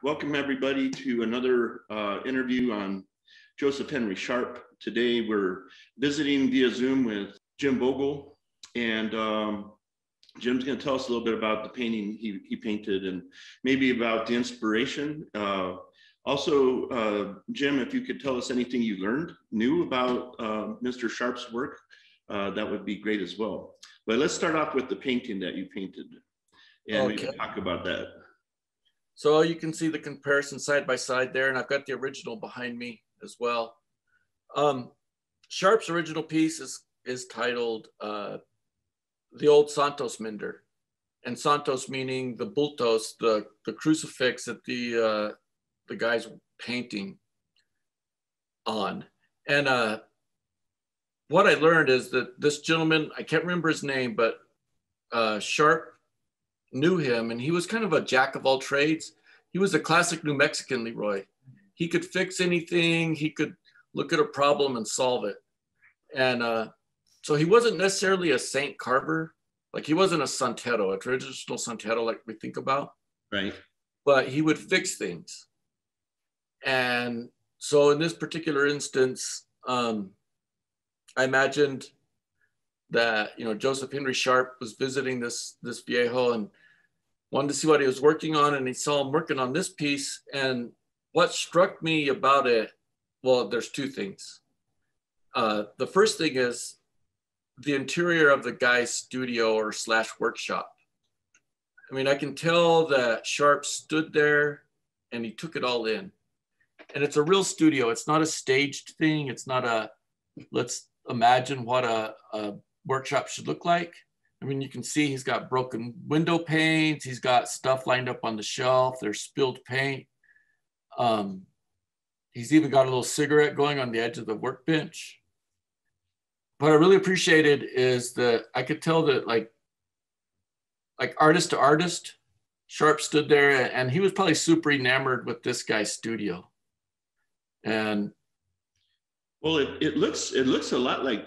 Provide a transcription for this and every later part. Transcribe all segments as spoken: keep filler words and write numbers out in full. Welcome everybody to another uh, interview on Joseph Henry Sharp. Today we're visiting via Zoom with Jim Vogel, and um, Jim's going to tell us a little bit about the painting he, he painted and maybe about the inspiration. Uh, also, uh, Jim, if you could tell us anything you learned new about uh, Mister Sharp's work, uh, that would be great as well. But let's start off with the painting that you painted, and okay. We can talk about that. So you can see the comparison side by side there, and I've got the original behind me as well. Um, Sharp's original piece is, is titled uh, The Old Santos Minder, and Santos meaning the bultos, the, the crucifix that the, uh, the guy's painting on. And uh, what I learned is that this gentleman, I can't remember his name, but uh, Sharp knew him, and he was kind of a jack of all trades. He was a classic New Mexican Leroy. He could fix anything. He could look at a problem and solve it. And uh, so he wasn't necessarily a saint carver. Like, he wasn't a Santero, a traditional Santero like we think about. Right. But he would fix things. And so in this particular instance, um, I imagined that, you know, Joseph Henry Sharp was visiting this, this Viejo and wanted to see what he was working on, and he saw him working on this piece. And what struck me about it, well, there's two things. Uh, the first thing is the interior of the guy's studio or slash workshop. I mean, I can tell that Sharp stood there and he took it all in. And it's a real studio. It's not a staged thing. It's not a, let's imagine what a, a workshop should look like. I mean, you can see he's got broken window panes. He's got stuff lined up on the shelf. There's spilled paint. Um, he's even got a little cigarette going on the edge of the workbench. What I really appreciated is that I could tell that, like, like artist to artist, Sharp stood there, and he was probably super enamored with this guy's studio. And well, it, it looks it looks a lot like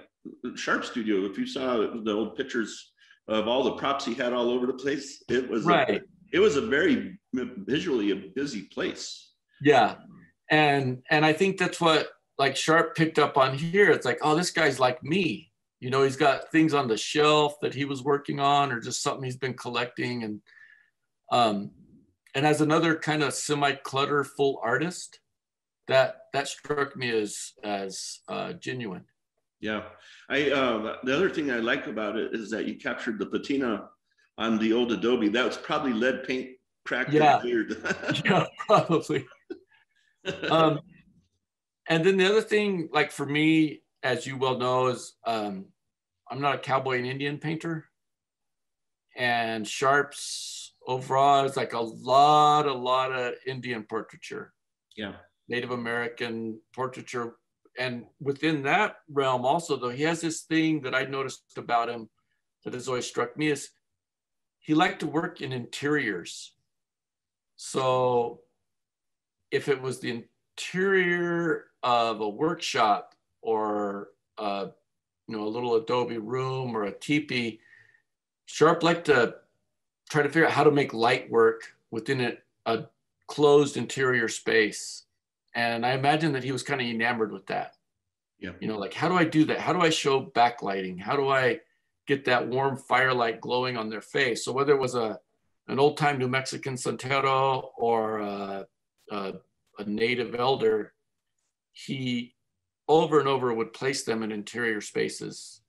Sharp's studio. If you saw the old pictures of all the props he had all over the place, it was right. a, it was a very visually a busy place. Yeah, and and I think that's what, like, Sharp picked up on here. It's like, oh, this guy's like me. You know, he's got things on the shelf that he was working on, or just something he's been collecting, and um, and as another kind of semi-clutterful artist. That, that struck me as, as uh, genuine. Yeah. I, uh, the other thing I like about it is that you captured the patina on the old adobe. That was probably lead paint cracked yeah. and weird. Yeah, probably. um, and then the other thing, like, for me, as you well know, is um, I'm not a cowboy and Indian painter. And Sharp's overall is like a lot, a lot of Indian portraiture. Yeah. Native American portraiture. And within that realm also, though, he has this thing that I noticed about him that has always struck me, is he liked to work in interiors. So if it was the interior of a workshop or a, you know, a little adobe room or a teepee, Sharp liked to try to figure out how to make light work within a, a closed interior space. And I imagine that he was kind of enamored with that. Yeah. You know, like, how do I do that? How do I show backlighting? How do I get that warm firelight glowing on their face? So whether it was a, an old time New Mexican Santero or a, a, a native elder, he over and over would place them in interior spaces.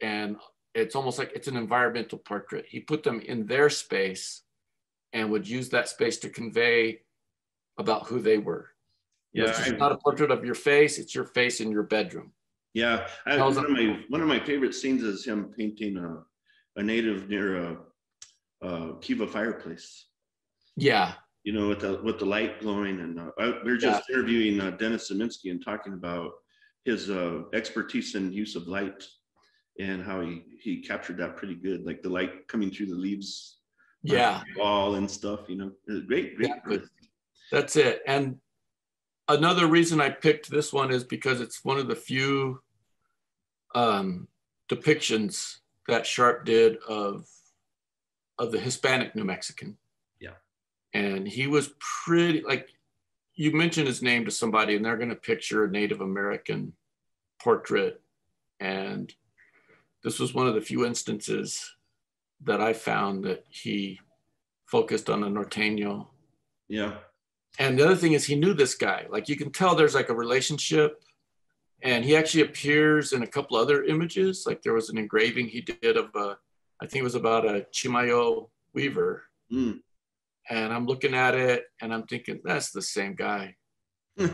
And it's almost like it's an environmental portrait. He put them in their space and would use that space to convey about who they were. Yeah, it's I, not a portrait of your face. It's your face in your bedroom. Yeah, I, one of my one of my favorite scenes is him painting a, a native near a, a kiva fireplace. Yeah, you know, with the with the light glowing, and uh, I, we were just yeah. interviewing uh, Dennis Siminski and talking about his uh, expertise in use of light and how he he captured that pretty good, like the light coming through the leaves, yeah, the wall and stuff. You know, great, great. Yeah, that's it, and. Another reason I picked this one is because it's one of the few um, depictions that Sharp did of, of the Hispanic New Mexican. Yeah. And he was pretty, like, you mention his name to somebody and they're going to picture a Native American portrait. And this was one of the few instances that I found that he focused on the Norteño. Yeah. And the other thing is he knew this guy. Like, you can tell there's like a relationship, and he actually appears in a couple other images. Like, there was an engraving he did of a, I think it was about a Chimayo weaver. Mm. And I'm looking at it and I'm thinking, that's the same guy. and,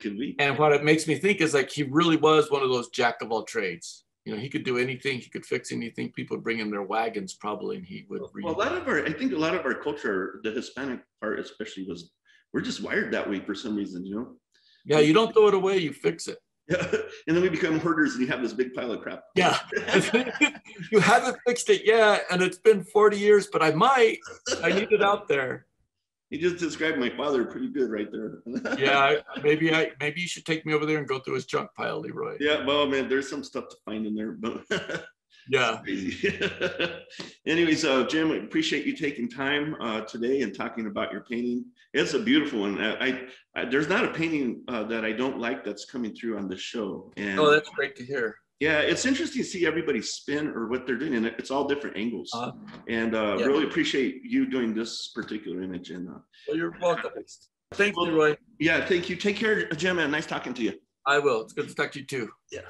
could be. And what it makes me think is, like, he really was one of those jack of all trades. You know, he could do anything. He could fix anything. People would bring him their wagons, probably, and he would. Well, a lot of our, I think, a lot of our culture, the Hispanic part especially, was we're just wired that way for some reason, you know. Yeah, you don't throw it away; you fix it. Yeah, and then we become hoarders, and you have this big pile of crap. Yeah, you haven't fixed it yet, and it's been forty years, but I might. I need it out there. You just described my father pretty good right there. Yeah, maybe I maybe you should take me over there and go through his junk pile, Leroy. Yeah, well, man, there's some stuff to find in there, but yeah. Anyways, uh, Jim, I appreciate you taking time uh, today and talking about your painting. It's a beautiful one. I, I, I there's not a painting uh, that I don't like that's coming through on the show. And oh, that's great to hear. Yeah, it's interesting to see everybody's spin or what they're doing, and it's all different angles. Uh, and uh, yeah. Really appreciate you doing this particular image. And uh, well, you're welcome. Thank you, Leroy. Yeah, thank you. Take care, Jim, and nice talking to you. I will. It's good to talk to you too. Yeah.